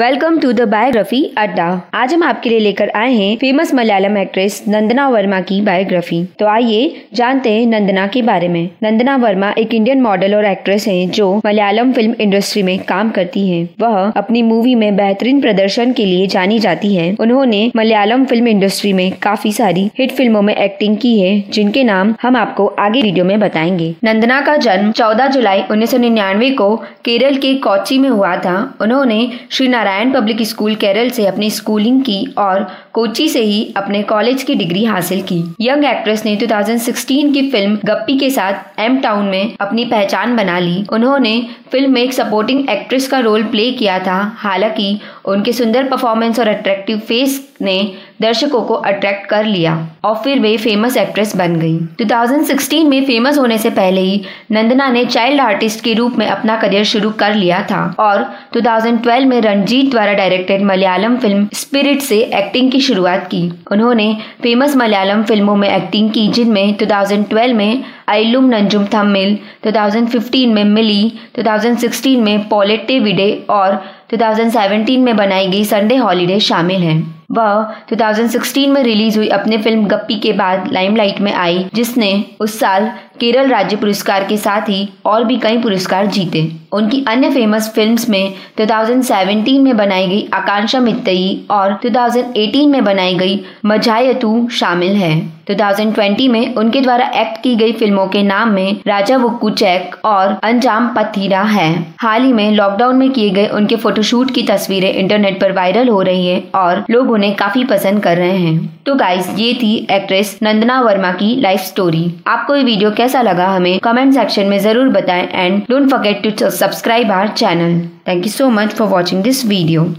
Welcome to the biography अड्डा। आज हम आपके लिए लेकर आए हैं फेमस मलयालम एक्ट्रेस नंदना वर्मा की बायोग्राफी। तो आइए जानते हैं नंदना के बारे में। नंदना वर्मा एक इंडियन मॉडल और एक्ट्रेस हैं जो मलयालम फिल्म इंडस्ट्री में काम करती हैं। वह अपनी मूवी में बेहतरीन प्रदर्शन के लिए जानी जाती हैं। उन्होंने मलयालम फिल्म इंडस्ट्री में काफी सारी हिट फिल्मों में एक्टिंग की है, जिनके नाम हम आपको आगे वीडियो में बताएंगे। नंदना का जन्म 14 जुलाई 1999 को केरल के कोच्चि में हुआ था। उन्होंने Srinath Ryan public school Kerala से अपनी स्कूलिंग की और कोच्चि से ही अपने कॉलेज की डिग्री हासिल की। यंग एक्ट्रेस ने 2016 की फिल्म गप्पी के साथ एम टाउन में अपनी पहचान बना ली। उन्होंने फिल्म में एक सपोर्टिंग एक्ट्रेस का रोल प्ले किया था। हालांकि उनके सुंदर परफॉर्मेंस और अट्रैक्टिव फेस ने दर्शकों को अट्रैक्ट कर लिया और फिर वे फेमस एक्ट्रेस बन गई। 2016 में फेमस होने से पहले ही नंदना ने चाइल्ड आर्टिस्ट के रूप में अपना करियर शुरू कर लिया था और 2012 में रंजीत द्वारा डायरेक्टेड मलयालम फिल्म स्पिरिट से एक्टिंग की शुरुआत की। उन्होंने फेमस मलयालम फिल्मों में एक्टिंग की, जिनमें 2012 में आइलुम नंजुम थमिल, 2015 में मिली, 2016 में पोलेटे विडे और 2017 में बनाई गई संडे हॉलीडे शामिल हैं। वह 2016 में रिलीज हुई अपनी फिल्म गप्पी के बाद लाइमलाइट में आई, जिसने उस साल केरल राज्य पुरस्कार के साथ ही और भी कई पुरस्कार जीते। उनकी अन्य फेमस फिल्म्स में 2017 में बनाई गई आकांक्षा मित्तई और 2018 में बनाई गई मजायतु शामिल है। 2020 में उनके द्वारा एक्ट की गई फिल्मों के नाम में राजा वुकू चैक और अंजाम पथीरा है। हाल ही में लॉकडाउन में किए गए उनके फोटोशूट की तस्वीरें इंटरनेट पर वायरल हो रही है और लोग उन्हें काफी पसंद कर रहे हैं। तो गाइस, ये थी एक्ट्रेस नंदना वर्मा की लाइफ स्टोरी। आपको ये वीडियो कैसा लगा हमें कमेंट सेक्शन में जरूर बताएं and Don't forget to subscribe our channel. Thank you so much for watching this video.